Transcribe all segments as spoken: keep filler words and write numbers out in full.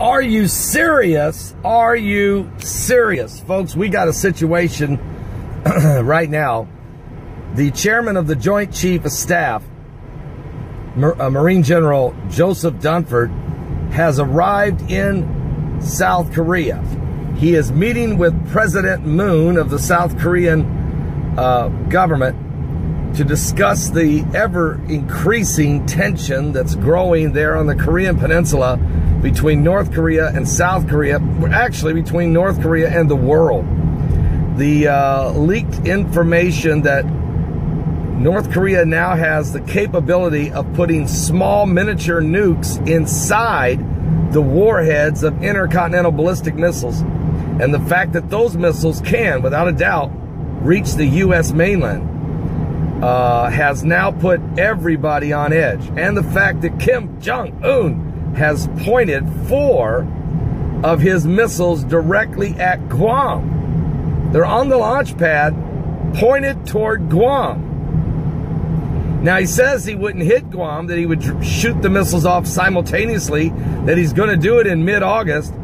Are you serious? Are you serious? Folks, we got a situation right now. The chairman of the Joint Chief of Staff, Marine General Joseph Dunford, has arrived in South Korea. He is meeting with President Moon of the South Korean uh, government to discuss the ever-increasing tension that's growing there on the Korean Peninsula between North Korea and South Korea, actually between North Korea and the world. The uh, leaked information that North Korea now has the capability of putting small miniature nukes inside the warheads of intercontinental ballistic missiles, and the fact that those missiles can, without a doubt, reach the U S mainland uh, has now put everybody on edge. And the fact that Kim Jong-un has pointed four of his missiles directly at Guam. They're on the launch pad, pointed toward Guam. Now, he says he wouldn't hit Guam, that he would shoot the missiles off simultaneously, that he's going to do it in mid-August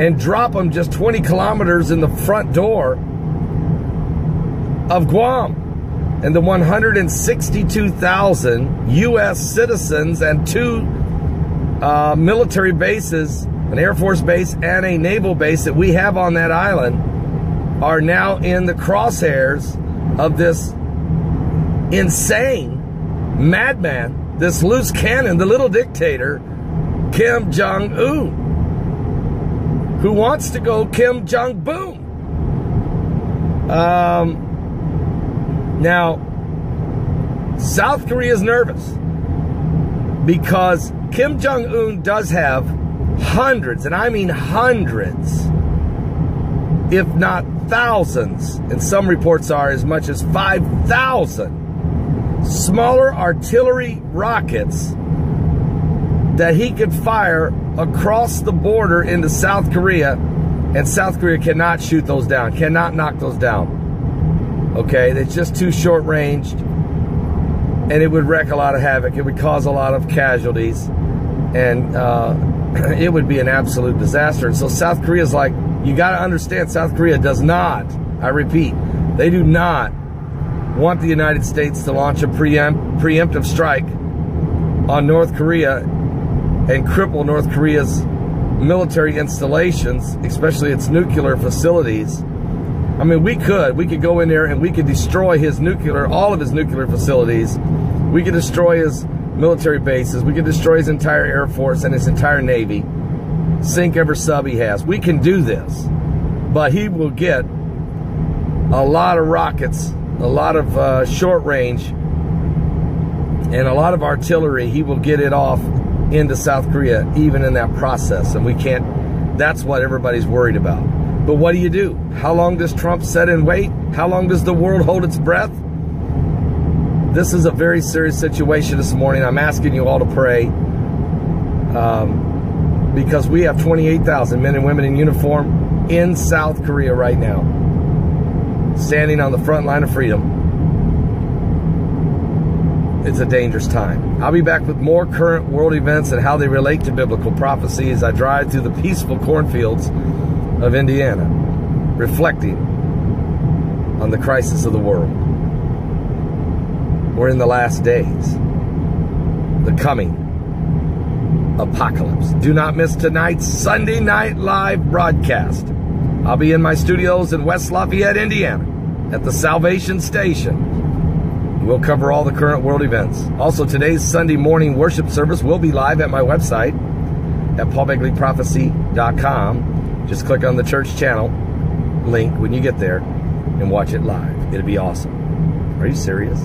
and drop them just twenty kilometers in the front door of Guam. And the one hundred sixty-two thousand U S citizens and two uh, military bases, an Air Force base and a naval base that we have on that island, are now in the crosshairs of this insane madman, this loose cannon, the little dictator, Kim Jong-un, who wants to go Kim Jong-boom. Um, now, South Korea is nervous because Kim Jong-un does have hundreds, and I mean hundreds, if not thousands, and some reports are as much as five thousand smaller artillery rockets that he could fire across the border into South Korea, and South Korea cannot shoot those down, cannot knock those down. Okay, it's just too short ranged, and it would wreak a lot of havoc. It would cause a lot of casualties, and uh, it would be an absolute disaster. And so South Korea's like, you got to understand, South Korea does not, I repeat, they do not want the United States to launch a preemptive strike on North Korea and cripple North Korea's military installations, especially its nuclear facilities. I mean, we could. We could go in there and we could destroy his nuclear, all of his nuclear facilities. We could destroy his military bases. We could destroy his entire Air Force and his entire Navy. Sink every sub he has. We can do this. But he will get a lot of rockets, a lot of uh, short range, and a lot of artillery. He will get it off into South Korea, even in that process. And we can't, that's what everybody's worried about. But what do you do? How long does Trump sit and wait? How long does the world hold its breath? This is a very serious situation this morning. I'm asking you all to pray, um, because we have twenty-eight thousand men and women in uniform in South Korea right now, standing on the front line of freedom. It's a dangerous time. I'll be back with more current world events and how they relate to biblical prophecy as I drive through the peaceful cornfields of Indiana, reflecting on the crisis of the world. We're in the last days, the coming apocalypse. Do not miss tonight's Sunday Night Live broadcast. I'll be in my studios in West Lafayette, Indiana, at the Salvation Station. We'll cover all the current world events. Also, today's Sunday morning worship service will be live at my website at paul begley prophecy dot com. Just click on the church channel link when you get there and watch it live. It'll be awesome. Are you serious?